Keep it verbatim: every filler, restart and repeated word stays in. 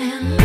and